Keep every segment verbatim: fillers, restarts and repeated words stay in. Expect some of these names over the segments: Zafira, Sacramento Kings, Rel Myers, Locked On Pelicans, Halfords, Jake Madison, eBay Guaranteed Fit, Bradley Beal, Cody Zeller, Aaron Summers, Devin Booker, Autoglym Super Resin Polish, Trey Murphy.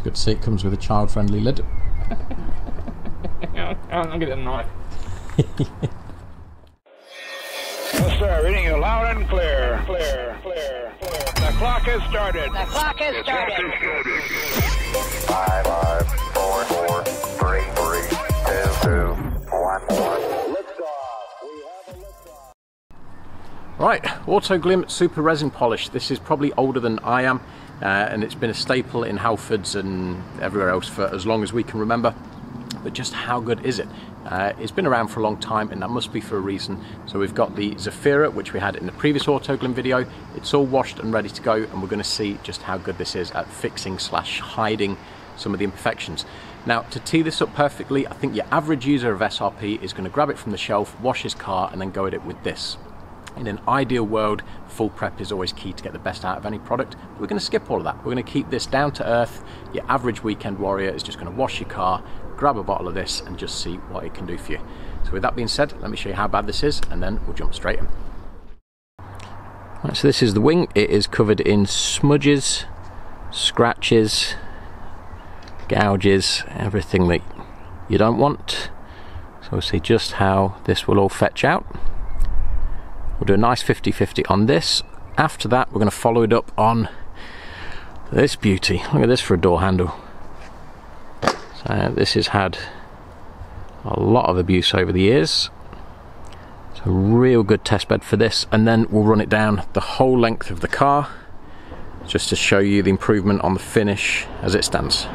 God's good sake, comes with a child-friendly lid. I'll get a knife. Yes, sir. Reading you loud and clear. Clear, clear, clear. The clock has started. The clock has started. Five, five, four, four, three, three, two, two, one, one. Liftoff. We have a liftoff. Right, Autoglym Super Resin Polish. This is probably older than I am, uh, and it's been a staple in Halfords and everywhere else for as long as we can remember. But just how good is it? Uh, it's been around for a long time, and that must be for a reason. So we've got the Zafira, which we had in the previous Autoglym video. It's all washed and ready to go, and we're going to see just how good this is at fixing slash hiding some of the imperfections. Now, to tee this up perfectly, I think your average user of S R P is going to grab it from the shelf, wash his car, and then go at it with this. In an ideal world, full prep is always key to get the best out of any product. But we're going to skip all of that. We're going to keep this down to earth. Your average weekend warrior is just going to wash your car, grab a bottle of this, and just see what it can do for you. So with that being said, let me show you how bad this is, and then we'll jump straight in. Right, so this is the wing. It is covered in smudges, scratches, gouges, everything that you don't want. So we'll see just how this will all fetch out. We'll do a nice fifty fifty on this. After that, we're going to follow it up on this beauty. Look at this for a door handle. So this has had a lot of abuse over the years. It's a real good test bed for this, and then we'll run it down the whole length of the car just to show you the improvement on the finish as it stands.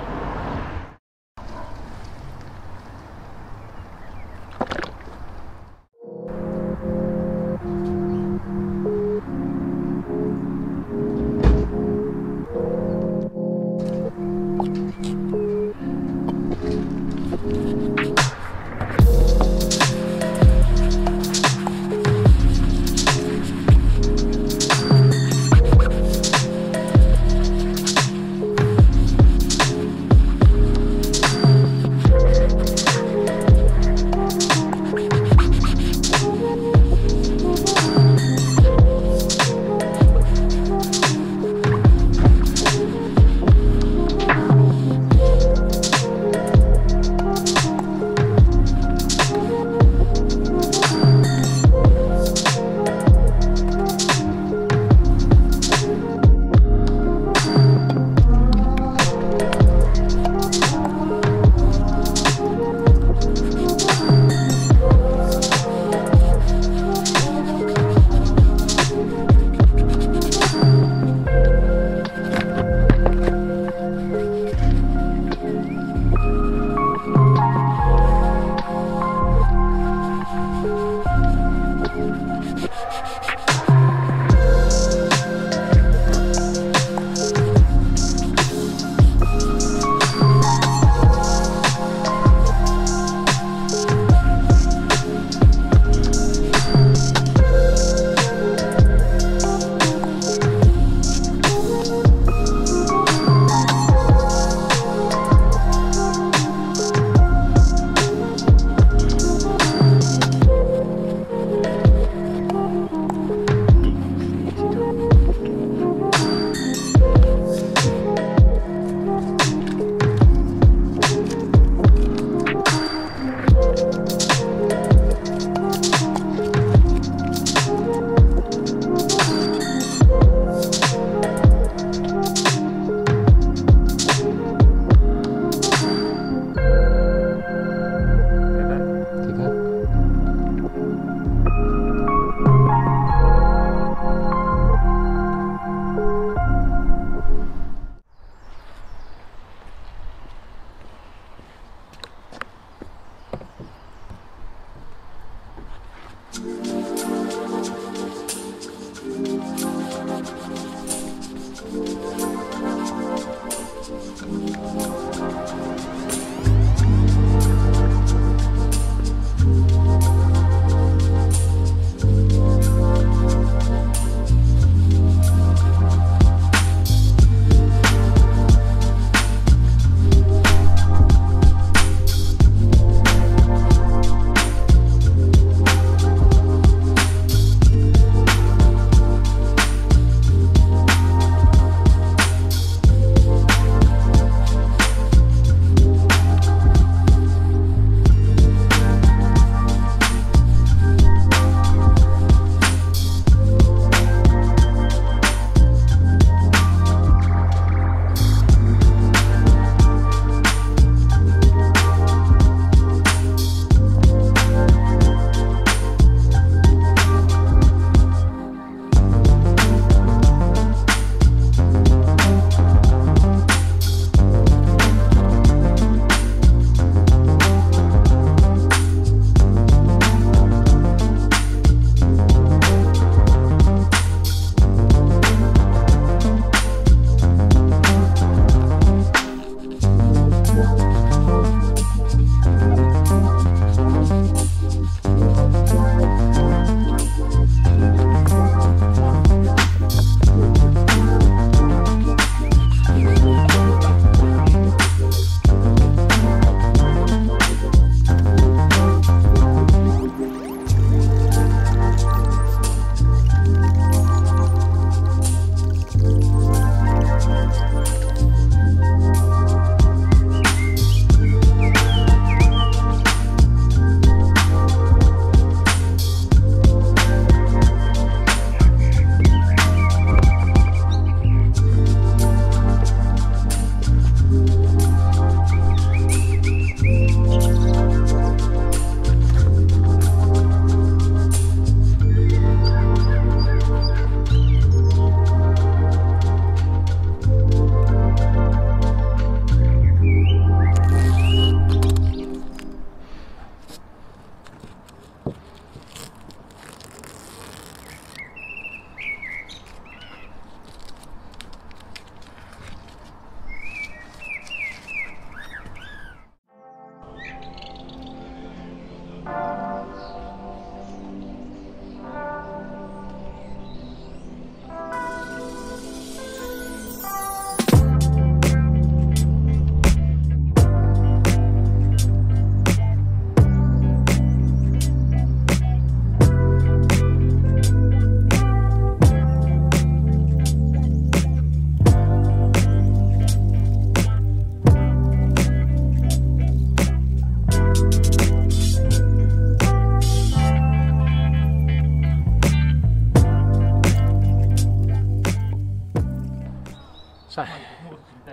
So,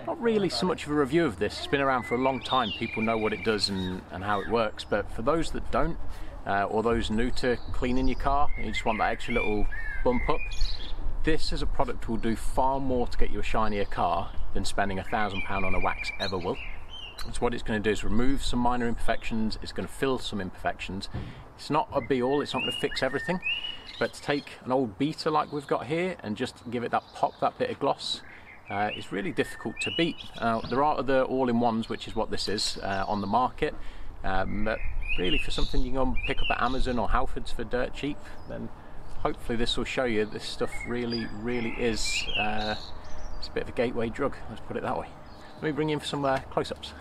not really so much of a review of this. It's been around for a long time. People know what it does and, and how it works. But for those that don't, uh, or those new to cleaning your car, and you just want that extra little bump up, this as a product will do far more to get you a shinier car than spending a thousand pound on a wax ever will. So what it's going to do is remove some minor imperfections, it's going to fill some imperfections. It's not a be all, it's not going to fix everything, but to take an old beater like we've got here and just give it that pop, that bit of gloss, uh, is really difficult to beat. Now, there are other all-in-ones, which is what this is, uh, on the market, um, but really for something you can go and pick up at Amazon or Halfords for dirt cheap, then hopefully this will show you this stuff really, really is uh, it's a bit of a gateway drug, let's put it that way. Let me bring you in for some uh, close-ups.